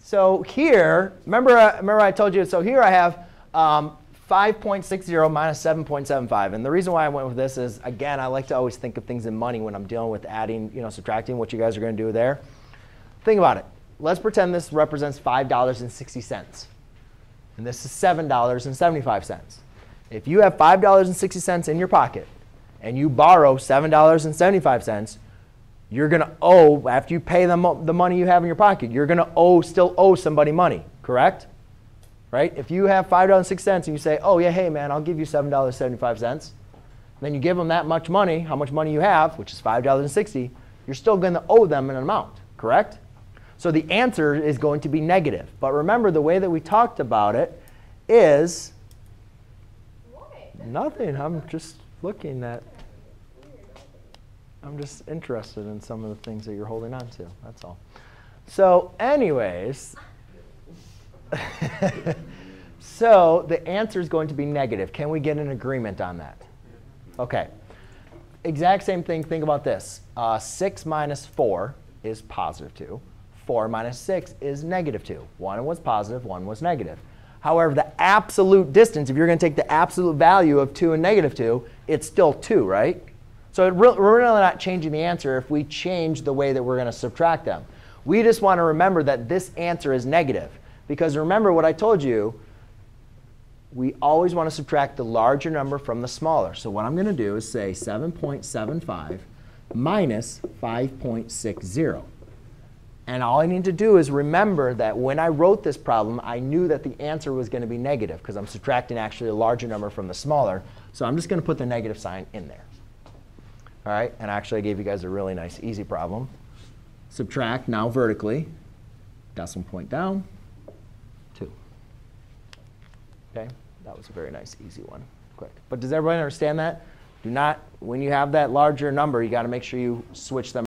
So here, remember I told you, so here I have 5.60 minus 7.75. And the reason why I went with this is, again, I like to always think of things in money when I'm dealing with adding, subtracting, what you guys are going to do there. Think about it. Let's pretend this represents $5.60. And this is $7.75. If you have $5.60 in your pocket and you borrow $7.75, you're going to owe, after you pay them the money you have in your pocket, you're going to still owe somebody money, correct? Right? If you have $5.06 and you say, oh, yeah, hey, man, I'll give you $7.75, then you give them that much money, how much money you have, which is $5.60, you're still going to owe them an amount, correct? So the answer is going to be negative. But remember, the way that we talked about it is what? Nothing. I'm just looking at. I'm just interested in some of the things that you're holding on to. That's all. So anyways, so the answer is going to be negative. Can we get an agreement on that? OK. Exact same thing. Think about this. 6 minus 4 is positive 2. 4 minus 6 is negative 2. 1 was positive. 1 was negative. However, the absolute distance, if you're going to take the absolute value of 2 and negative 2, it's still 2, right? So we're really not changing the answer if we change the way that we're going to subtract them. We just want to remember that this answer is negative. Because remember what I told you, we always want to subtract the larger number from the smaller. So what I'm going to do is say 7.75 minus 5.60. And all I need to do is remember that when I wrote this problem, I knew that the answer was going to be negative, because I'm subtracting actually a larger number from the smaller. So I'm just going to put the negative sign in there. All right, and actually, I gave you guys a really nice, easy problem. Subtract, now vertically, decimal point down, 2. OK, that was a very nice, easy one, quick. But does everybody understand that? Do not, when you have that larger number, you've got to make sure you switch them.